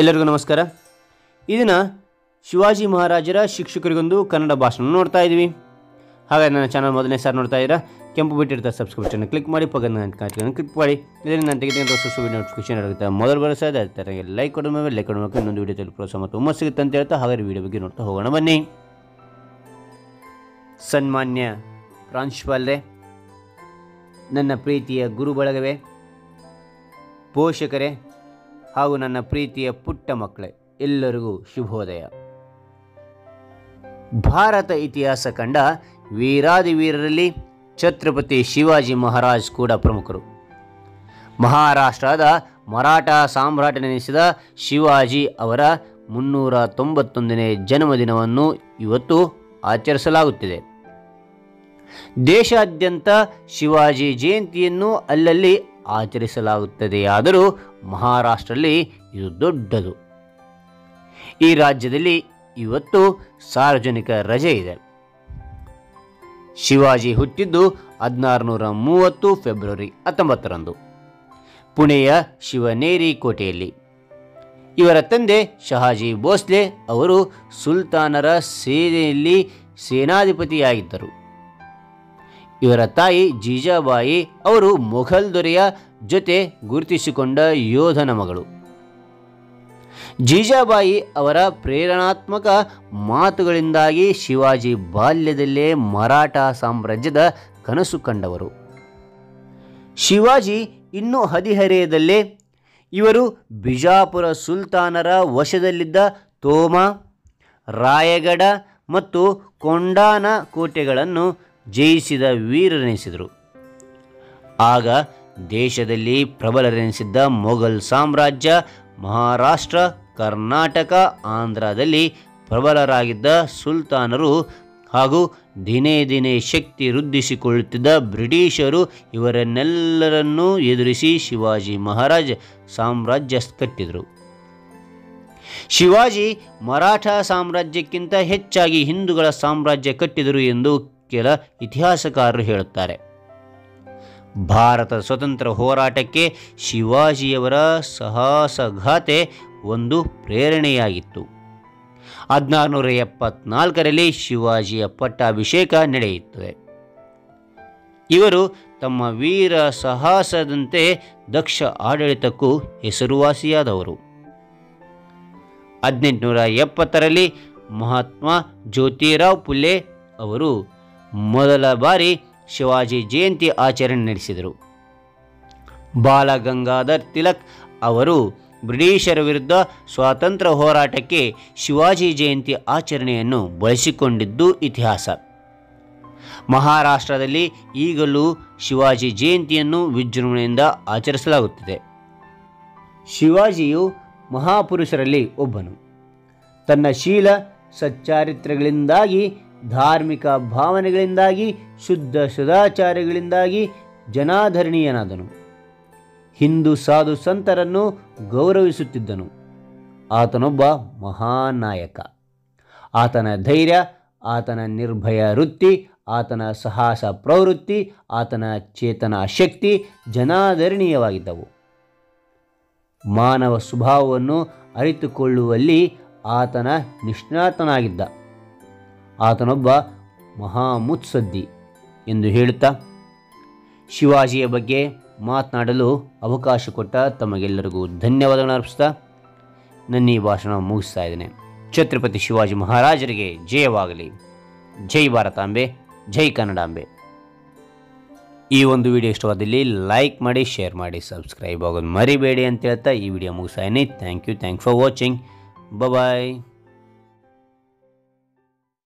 एल्लरिगू नमस्कार। इदिन शिवाजी महाराजर शिक्षकरिगोंदु कन्नड भाषण नोड्ता इद्दीवि। हागे नन्न चानल मोदलने सारी नोड्ता इद्दीरा केंपु बटन इरुत्ते सब्सक्राइब बटन क्लिक माडि पक्कदल्ल घंटे क्लिक माडि। इदरिंद नानु तेಗೆದಿರುವಂತಹ ಹೊಸ ವಿಡಿಯೋ ನೋಟಿಫಿಕೇಶನ್ ಆಗುತ್ತೆ। ಮೊದಲ ಬಾರಿಗೆ ಅದಕ್ಕೆ ಲೈಕ್ ಕೊಡಿ, ಮೇಲೆ ಲೈಕ್ ಕೊಡಬೇಕು, ಇನ್ನೊಂದು ವಿಡಿಯೋದಲ್ಲಿ ಪ್ರೋತ್ಸಾಹ ಮತ್ತು ಹುಮ್ಮಸ್ಸು ಸಿಗುತ್ತೆ ಅಂತ ಹೇಳ್ತಾ ಹಾಗೆ ವಿಡಿಯೋ ಬಗ್ಗೆ ನೋಡ್ತಾ ಹೋಗೋಣ ಬನ್ನಿ। ಸನ್ಮಾನ್ಯ ಪ್ರಾಂಶುಪಾಲರೇ, ನನ್ನ ಪ್ರೀತಿಯ ಗುರುಬಳಗವೇ, ಪೋಷಕರೇ ಹಾಗೂ ನನ್ನ ಪ್ರೀತಿಯ ಪುಟ್ಟ ಮಕ್ಕಳೇ, ಎಲ್ಲರಿಗೂ ಶುಭೋದಯ। ಭಾರತ ಇತಿಹಾಸ ಕಂಡ ವೀರಾದಿ ವೀರರಲ್ಲಿ ಛತ್ರಪತಿ ಶಿವಾಜಿ ಮಹಾರಾಜ್ ಕೂಡ ಪ್ರಮುಖರು। ಮಹಾರಾಷ್ಟ್ರದ ಮರಾಠ ಸಾಮ್ರಾಟನೆನಿಸಿದ ಶಿವಾಜಿ ಅವರ 391ನೇ ಜನ್ಮದಿನವನ್ನು ಇವತ್ತು ಆಚರಿಸಲಾಗುತ್ತಿದೆ। ದೇಶಾದ್ಯಂತ ಶಿವಾಜಿ ಜಯಂತಿಯನ್ನು ಅಲ್ಲಲ್ಲಿ ಆಚರಿಸಲಾಗುತ್ತದೆಯಾದರೂ ಮಹಾರಾಷ್ಟ್ರದಲ್ಲಿ ಇದು ದೊಡ್ಡದು। ಈ ರಾಜ್ಯದಲ್ಲಿ ಇವತ್ತು ಸಾರ್ವಜನಿಕ ರಜೆ ಇದೆ। ಶಿವಾಜಿ ಹುಟ್ಟಿದ್ದು 1630 ಫೆಬ್ರವರಿ 19ರಂದು ಪುಣೆಯ ಶಿವನೇರಿ ಕೋಟೆಯಲ್ಲಿ। ಇವರ ತಂದೆ ಶಹಾಜಿ ಭೋಸ್ಲೆ ಅವರು ಸುಲ್ತಾನರ ಸೇನೆಯಲ್ಲಿ ಸೇನಾಧಿಪತಿಯಾಗಿದ್ದರು। ಇವರ ತಾಯಿ ಜಿಜಾಬಾಯಿ ಅವರು ಮೊಘಲ್ ದೊರೆಯ ಜೊತೆ ಗುರುತಿಸಿಕೊಂಡ ಯೋಧನ ಮಗಳು। ಜಿಜಾಬಾಯಿ ಅವರ ಪ್ರೇರಣಾತ್ಮಕ ಮಾತುಗಳಿಂದಾಗಿ ಶಿವಾಜಿ ಬಾಲ್ಯದಲ್ಲೇ ಮರಾಠ ಸಾಮ್ರಾಜ್ಯದ ಕನಸು ಕಂಡವರು। ಶಿವಾಜಿ ಇನ್ನೂ ಹದಿಹರೆಯದಲ್ಲೇ ಇವರು ಬಿಜಾಪುರ ಸುಲ್ತಾನರ ವಶದಲ್ಲಿದ್ದ ತೋಮಾ, ರಾಯಗಢ ಮತ್ತು ಕೊಂಡಾನ ಕೋಟೆಗಳನ್ನು ಜಯಿಸಿದ ವೀರರೆನಿಸಿದರು। ಆಗ ದೇಶದಲ್ಲಿ ಪ್ರಬಲರೆನಿಸಿದ್ದ ಮೊಘಲ್ ಸಾಮ್ರಾಜ್ಯ ಮಹಾರಾಷ್ಟ್ರ, ಕರ್ನಾಟಕ, ಆಂಧ್ರದಲ್ಲಿ ಪ್ರಬಲರಾಗಿದ್ದ ಸುಲ್ತಾನರು ಹಾಗೂ ದಿನೇ ದಿನೇ ಶಕ್ತಿ ವೃದ್ಧಿಸಿಕೊಳ್ಳುತ್ತಿದ್ದ ಬ್ರಿಟಿಷರು ಇವರನ್ನೆಲ್ಲರನ್ನೂ ಎದುರಿಸಿ ಶಿವಾಜಿ ಮಹಾರಾಜ್ ಸಾಮ್ರಾಜ್ಯ ಕಟ್ಟಿದರು। ಶಿವಾಜಿ ಮರಾಠ ಸಾಮ್ರಾಜ್ಯಕ್ಕಿಂತ ಹೆಚ್ಚಾಗಿ ಹಿಂದೂಗಳ ಸಾಮ್ರಾಜ್ಯ ಕಟ್ಟಿದರು ಎಂದು ಕೆಲ ಇತಿಹಾಸಕಾರರು ಹೇಳುತ್ತಾರೆ। ಭಾರತದ ಸ್ವತಂತ್ರ ಹೋರಾಟಕ್ಕೆ ಶಿವಾಜಿಯವರ ಸಾಹಸಗಾಥೆ ಒಂದು ಪ್ರೇರಣೆಯಾಗಿತ್ತು। 1674ರಲ್ಲಿ ಶಿವಾಜಿಯ ಪಟ್ಟಾಭಿಷೇಕ ನಡೆಯುತ್ತದೆ। ಇವರು ತಮ್ಮ ವೀರ ಸಾಹಸದಂತೆ ದಕ್ಷ ಆಡಳಿತಕ್ಕೂ ಹೆಸರುವಾಸಿಯಾದವರು। 1870ರಲ್ಲಿ ಮಹಾತ್ಮ ಜ್ಯೋತಿರಾವ್ ಫುಲೆ ಅವರು ಮೊದಲ ಬಾರಿ ಶಿವಾಜಿ ಜಯಂತಿ ಆಚರಣೆ ನಡೆಸಿದರು। ಬಾಲಗಂಗಾಧರ್ ತಿಲಕ್ ಅವರು ಬ್ರಿಟಿಷರ ವಿರುದ್ಧ ಸ್ವಾತಂತ್ರ್ಯ ಹೋರಾಟಕ್ಕೆ ಶಿವಾಜಿ ಜಯಂತಿ ಆಚರಣೆಯನ್ನು ಬಳಸಿಕೊಂಡಿದ್ದು ಇತಿಹಾಸ। ಮಹಾರಾಷ್ಟ್ರದಲ್ಲಿ ಈಗಲೂ ಶಿವಾಜಿ ಜಯಂತಿಯನ್ನು ವಿಜೃಂಭಣೆಯಿಂದ ಆಚರಿಸಲಾಗುತ್ತಿದೆ। ಶಿವಾಜಿಯು ಮಹಾಪುರುಷರಲ್ಲಿ ಒಬ್ಬನು. ತನ್ನ ಶೀಲ ಸಚ್ಚಾರಿತ್ರ್ಯಗಳಿಂದಾಗಿ, ಧಾರ್ಮಿಕ ಭಾವನೆಗಳಿಂದಾಗಿ, ಶುದ್ಧ ಸದಾಚಾರಗಳಿಂದಾಗಿ ಜನಾಧರಣೀಯನಾದನು. ಹಿಂದೂ ಸಾಧು ಸಂತರನ್ನು ಗೌರವಿಸುತ್ತಿದ್ದನು. ಆತನೊಬ್ಬ ಮಹಾನಾಯಕ. ಆತನ ಧೈರ್ಯ, ಆತನ ನಿರ್ಭಯ ವೃತ್ತಿ, ಆತನ ಸಾಹಸ ಪ್ರವೃತ್ತಿ, ಆತನ ಚೇತನ ಶಕ್ತಿ ಜನಾಧರಣೀಯವಾಗಿದ್ದವು. ಮಾನವ ಸ್ವಭಾವವನ್ನು ಅರಿತುಕೊಳ್ಳುವಲ್ಲಿ ಆತನ ನಿಷ್ಣಾತನಾಗಿದ್ದ. ಆತನೊಬ್ಬ ಮಹಾಮುತ್ಸದ್ದಿ ಎಂದು ಹೇಳುತ್ತಾ ಶಿವಾಜಿಯ ಬಗ್ಗೆ ಮಾತನಾಡಲು ಅವಕಾಶ ಕೊಟ್ಟ ತಮಗೆಲ್ಲರಿಗೂ ಧನ್ಯವಾದಗಳನ್ನು ಅರ್ಪಿಸ್ತಾ ನನ್ನ ಈ ಭಾಷಣ ಮುಗಿಸ್ತಾ ಇದ್ದೇನೆ। ಛತ್ರಪತಿ ಶಿವಾಜಿ ಮಹಾರಾಜರಿಗೆ ಜಯವಾಗಲಿ। ಜೈ ಭಾರತಾಂಬೆ, ಜೈ ಕನ್ನಡಾಂಬೆ। ಈ ಒಂದು ವಿಡಿಯೋ ಇಷ್ಟವಾದಲ್ಲಿ ಲೈಕ್ ಮಾಡಿ, ಶೇರ್ ಮಾಡಿ, ಸಬ್ಸ್ಕ್ರೈಬ್ ಆಗೋದು ಮರಿಬೇಡಿ ಅಂತ ಹೇಳ್ತಾ ಈ ವಿಡಿಯೋ ಮುಗಿಸ್ತಾ ಇದ್ದೀನಿ। Thank you for watching. Bye.